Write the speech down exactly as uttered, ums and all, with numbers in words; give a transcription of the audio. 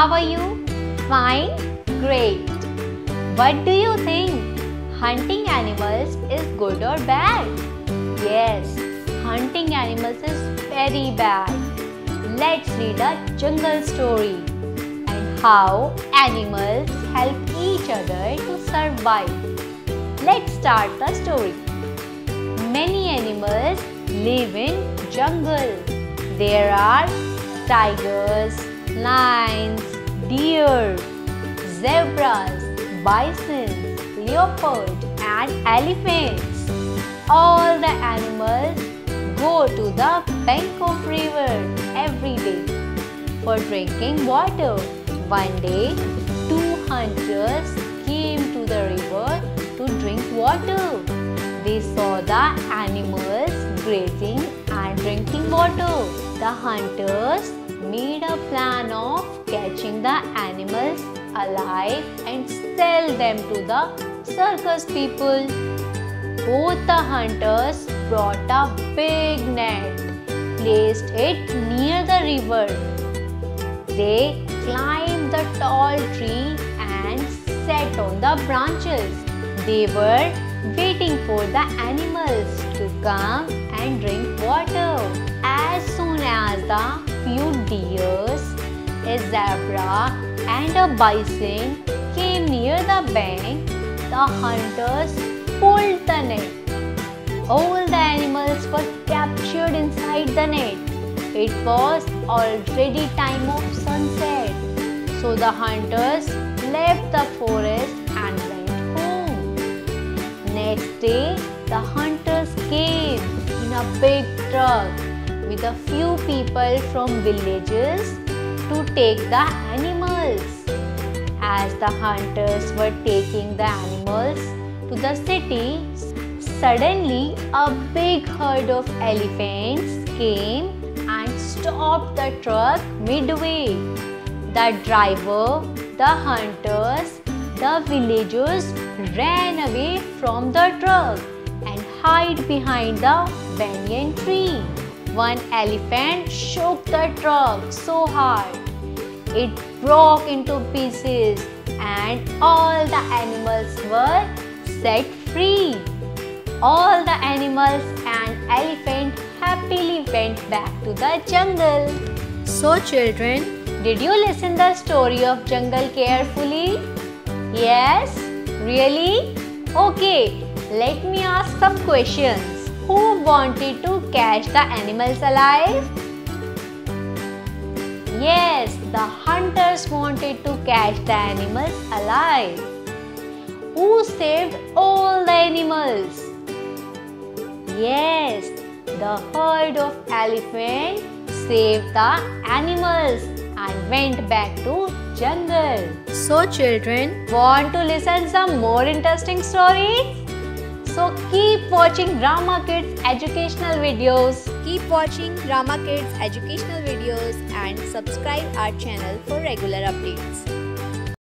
How are you? Fine? Great. What do you think? Hunting animals is good or bad? Yes, hunting animals is very bad. Let's read a jungle story and how animals help each other to survive. Let's start the story. Many animals live in jungle. There are tigers, lions, deer, zebras, bison, leopard and elephants. All the animals go to the bank of river every day for drinking water. One day, two hunters came to the river to drink water. They saw the animals grazing and drinking water. The hunters made a plan of catching the animals alive and sell them to the circus people. Both the hunters brought a big net, placed it near the river. They climbed the tall tree and sat on the branches. They were waiting for the animals to come and drink water. As soon as the few deers, a zebra and a bison came near the bank, the hunters pulled the net. All the animals were captured inside the net. It was already time of sunset. So the hunters left the forest and went home. Next day, the hunters came in a big truck with a few people from villages to take the animals. As the hunters were taking the animals to the city, suddenly a big herd of elephants came and stopped the truck midway. The driver, the hunters, the villagers ran away from the truck and hid behind the banyan tree. One elephant shook the truck so hard, it broke into pieces and all the animals were set free. All the animals and elephant happily went back to the jungle. So children, did you listen the story of jungle carefully? Yes? Really? Okay, let me ask some questions. Who wanted to catch the animals alive? Yes, the hunters wanted to catch the animals alive. Who saved all the animals? Yes, the herd of elephants saved the animals and went back to jungle. So children, want to listen some more interesting stories? So keep watching RamaKidz educational videos. Keep watching RamaKidz educational videos and subscribe our channel for regular updates.